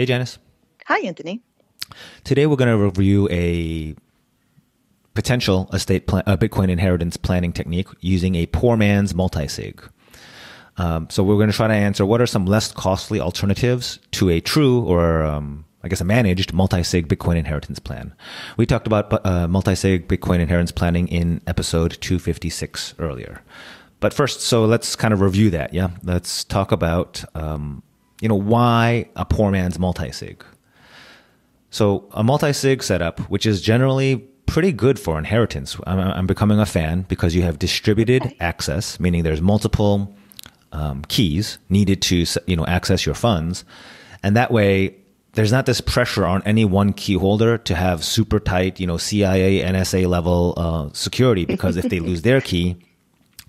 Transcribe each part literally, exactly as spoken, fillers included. Hey, Janice. Hi, Anthony. Today we're going to review a potential estate plan, a Bitcoin inheritance planning technique using a poor man's multisig. Um, so we're going to try to answer what are some less costly alternatives to a true or um, I guess a managed multisig Bitcoin inheritance plan. We talked about uh, multisig Bitcoin inheritance planning in episode two fifty-six earlier. But first, so let's kind of review that. Yeah, let's talk about um, you know why a poor man's multisig. So a multisig setup, which is generally pretty good for inheritance. I'm, I'm becoming a fan because you have distributed access, meaning there's multiple um, keys needed to you know access your funds, and that way there's not this pressure on any one key holder to have super tight you know C I A, N S A level uh, security, because if they lose their key,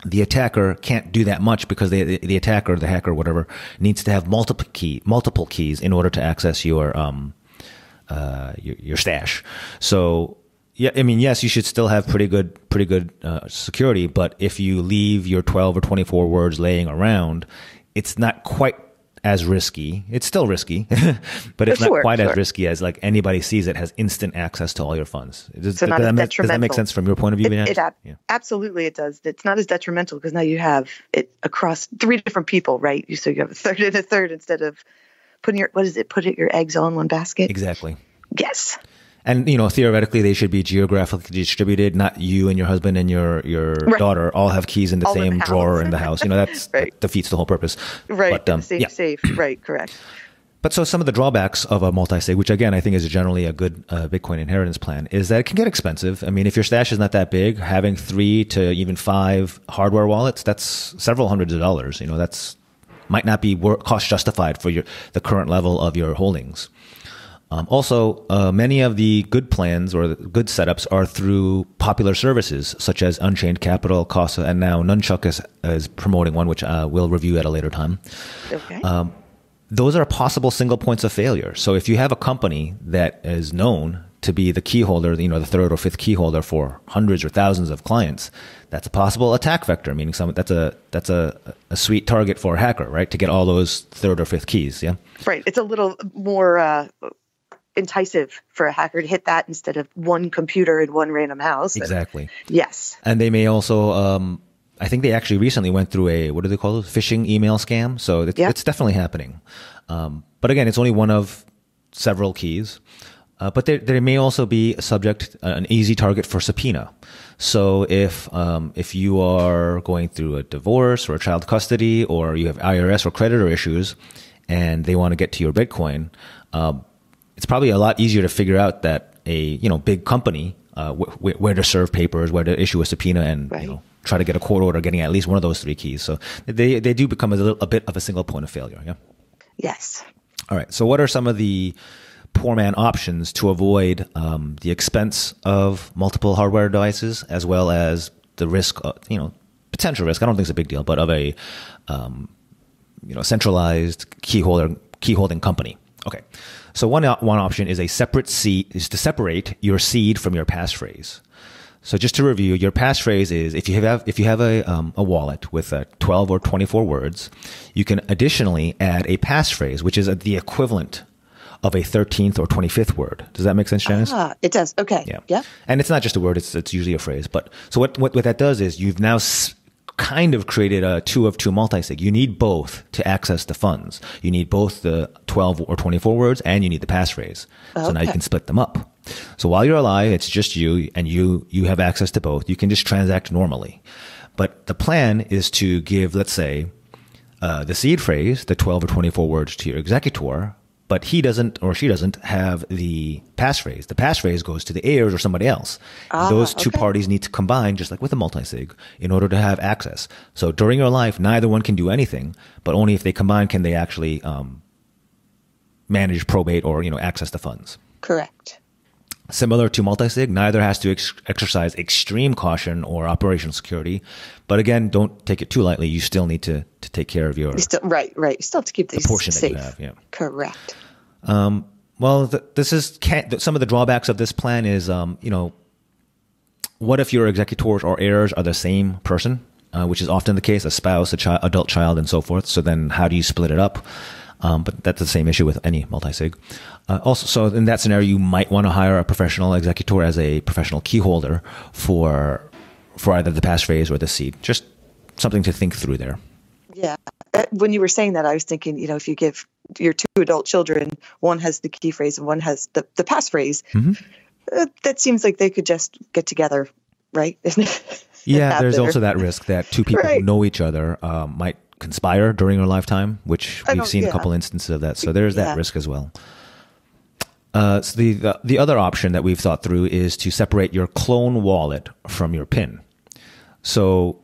the attacker can't do that much because they, the, the attacker, the hacker, whatever, needs to have multiple key, multiple keys in order to access your um, uh, your, your stash. So yeah, I mean, yes, you should still have pretty good, pretty good uh, security, but if you leave your twelve or twenty-four words laying around, it's not quite as risky. It's still risky, but it's sure, not quite sure. as risky as like anybody sees it has instant access to all your funds. Does, so does, that, make, does that make sense from your point of view? It, it ab yeah. Absolutely, it does. It's not as detrimental because now you have it across three different people, right? So you have a third and a third instead of putting your, what is it, putting your eggs all in one basket? Exactly. Yes. And, you know, theoretically, they should be geographically distributed, not you and your husband and your, your right. daughter all have keys in the all same in the drawer in the house. You know, that's, right. that defeats the whole purpose. Right. But, um, safe, yeah. safe. Right. Correct. But so some of the drawbacks of a multi-sig, which, again, I think is generally a good uh, Bitcoin inheritance plan, is that it can get expensive. I mean, if your stash is not that big, having three to even five hardware wallets, that's several hundreds of dollars. You know, that's might not be work, cost justified for your the current level of your holdings. Um, also, uh, many of the good plans or the good setups are through popular services such as Unchained Capital, Casa, and now Nunchuck is, is promoting one, which uh, we'll review at a later time. Okay. Um, those are possible single points of failure. So if you have a company that is known to be the key holder, you know, the third or fifth key holder for hundreds or thousands of clients, that's a possible attack vector, meaning some, that's a that's a, a sweet target for a hacker, right, to get all those third or fifth keys, yeah? Right. It's a little more... Uh enticing for a hacker to hit that instead of one computer in one random house. Exactly. And, yes. And they may also, um, I think they actually recently went through a, what do they call it? Phishing email scam. So it's, yeah. it's definitely happening. Um, but again, it's only one of several keys. Uh, but there, there may also be a subject, uh, an easy target for subpoena. So if um, if you are going through a divorce or a child custody, or you have I R S or creditor issues and they want to get to your Bitcoin, um, it's probably a lot easier to figure out that a you know big company uh, wh wh where to serve papers, where to issue a subpoena, and right. you know try to get a court order getting at least one of those three keys. So they they do become a, little, a bit of a single point of failure. Yeah. Yes. All right. So what are some of the poor man options to avoid um, the expense of multiple hardware devices, as well as the risk, of, you know, potential risk? I don't think it's a big deal, but of a um, you know centralized key holder key holding company. Okay, so one one option is a separate seed is to separate your seed from your passphrase. So just to review, your passphrase is if you have if you have a um, a wallet with uh, twelve or twenty-four words, you can additionally add a passphrase, which is a, the equivalent of a thirteenth or twenty-fifth word. Does that make sense, Janice? Ah, it does. Okay. Yeah. yeah. And it's not just a word; it's it's usually a phrase. But so what what, what that does is you've now s kind of created a two of two multisig. You need both to access the funds. You need both the twelve or twenty-four words and you need the passphrase. Okay. So now you can split them up. So while you're alive, it's just you and you, you have access to both. You can just transact normally. But the plan is to give, let's say, uh, the seed phrase, the twelve or twenty-four words to your executor, but he doesn't or she doesn't have the passphrase. The passphrase goes to the heirs or somebody else. Ah, Those two okay. parties need to combine, just like with a multisig, in order to have access. So during your life, neither one can do anything, but only if they combine can they actually um, manage probate or you know access the funds. Correct. Similar to multisig, neither has to ex exercise extreme caution or operational security. But again, don't take it too lightly. You still need to to take care of your you still, right, right. You still have to keep these the portion safe. that you have. Yeah. Correct. Um, well, th this is can't, th some of the drawbacks of this plan is, um, you know, what if your executors or heirs are the same person, uh, which is often the case—a spouse, a child, adult child, and so forth. So then, how do you split it up? Um, but that's the same issue with any multisig. Uh, also, so in that scenario, you might want to hire a professional executor as a professional key holder for for either the passphrase or the seed. Just something to think through there. Yeah. When you were saying that, I was thinking, you know, if you give your two adult children, one has the key phrase and one has the, the passphrase, mm-hmm. uh, that seems like they could just get together, right? Yeah, there's dinner. Also that risk that two people right. who know each other uh, might conspire during our lifetime, which we've seen yeah. a couple instances of that. So there's that yeah. risk as well. Uh, so the, the the other option that we've thought through is to separate your clone wallet from your PIN. So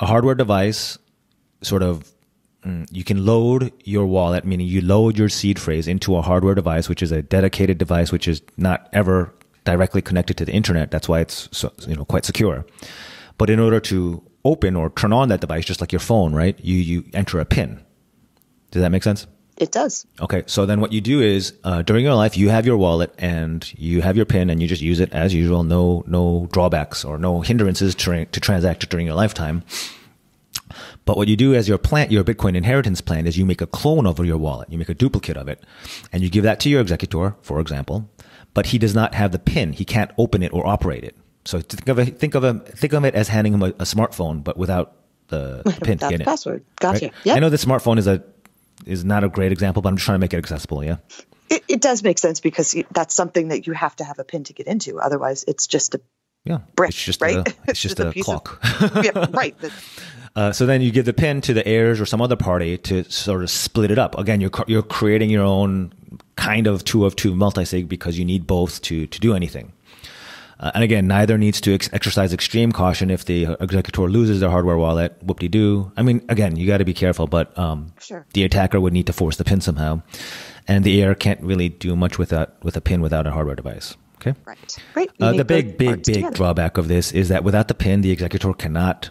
a hardware device, sort of, you can load your wallet, meaning you load your seed phrase into a hardware device, which is a dedicated device, which is not ever directly connected to the internet. That's why it's so, you know, quite secure. But in order to open or turn on that device, just like your phone, right? You you enter a PIN. Does that make sense? It does. Okay. So then what you do is uh, during your life, you have your wallet and you have your PIN and you just use it as usual. No, no drawbacks or no hindrances to, to transact during your lifetime. But what you do as your plan, your Bitcoin inheritance plan, is you make a clone of your wallet. You make a duplicate of it and you give that to your executor, for example, but he does not have the PIN. He can't open it or operate it. So think of it, think of him, think of it as handing him a, a smartphone, but without the, the PIN in it. Password. Gotcha. Right? Yep. I know the smartphone is a is not a great example, but I'm just trying to make it accessible. Yeah. It, it does make sense because that's something that you have to have a PIN to get into. Otherwise, it's just a yeah. brick. It's just right. A, it's just, just a, a clock. Of, yeah, right. Uh, so then you give the PIN to the heirs or some other party to sort of split it up. Again, you're you're creating your own kind of two of two multisig because you need both to to do anything. Uh, and again, neither needs to ex exercise extreme caution if the executor loses their hardware wallet. Whoop-de-doo. I mean, again, you got to be careful, but um, sure. the attacker would need to force the PIN somehow, and the heir can't really do much with that with a PIN without a hardware device. Okay. Right. Right. Uh, the big, big, big together. drawback of this is that without the PIN, the executor cannot,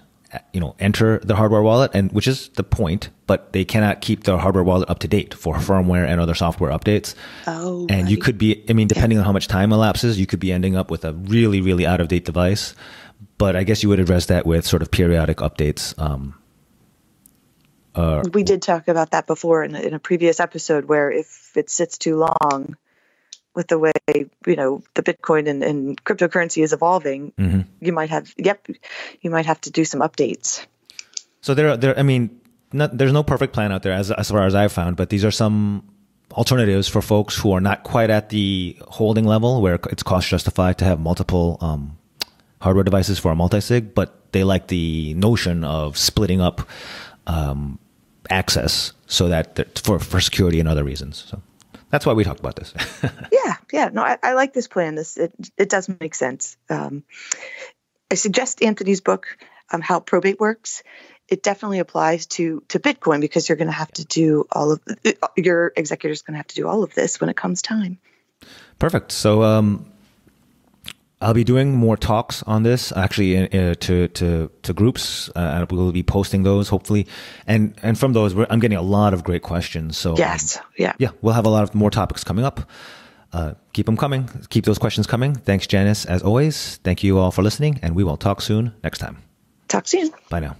you know, enter the hardware wallet, and which is the point. But they cannot keep their hardware wallet up to date for firmware and other software updates. Oh. And right. you could be, I mean, depending yeah. on how much time elapses, you could be ending up with a really, really out of date device. But I guess you would address that with sort of periodic updates. Um, uh, we did talk about that before in, in a previous episode, where if it sits too long, with the way, you know, the Bitcoin and, and cryptocurrency is evolving, mm-hmm. you might have, yep, you might have to do some updates. So there are, there, I mean, not, there's no perfect plan out there as, as far as I've found, but these are some alternatives for folks who are not quite at the holding level where it's cost justified to have multiple um, hardware devices for a multisig, but they like the notion of splitting up um, access so that for, for security and other reasons. So. That's why we talked about this. yeah, yeah. No, I, I like this plan. This it, it does make sense. Um, I suggest Anthony's book, um, How Probate Works. It definitely applies to to Bitcoin because you're going to have to do all of your executor's going to have to do all of this when it comes time. Perfect. So um, I'll be doing more talks on this actually uh, to to to groups. Uh, we'll be posting those hopefully, and and from those we're, I'm getting a lot of great questions. So yes, um, yeah, yeah, we'll have a lot of more topics coming up. Uh, keep them coming. Keep those questions coming. Thanks, Janice, as always. Thank you all for listening, and we will talk soon next time. Talk soon. Bye now.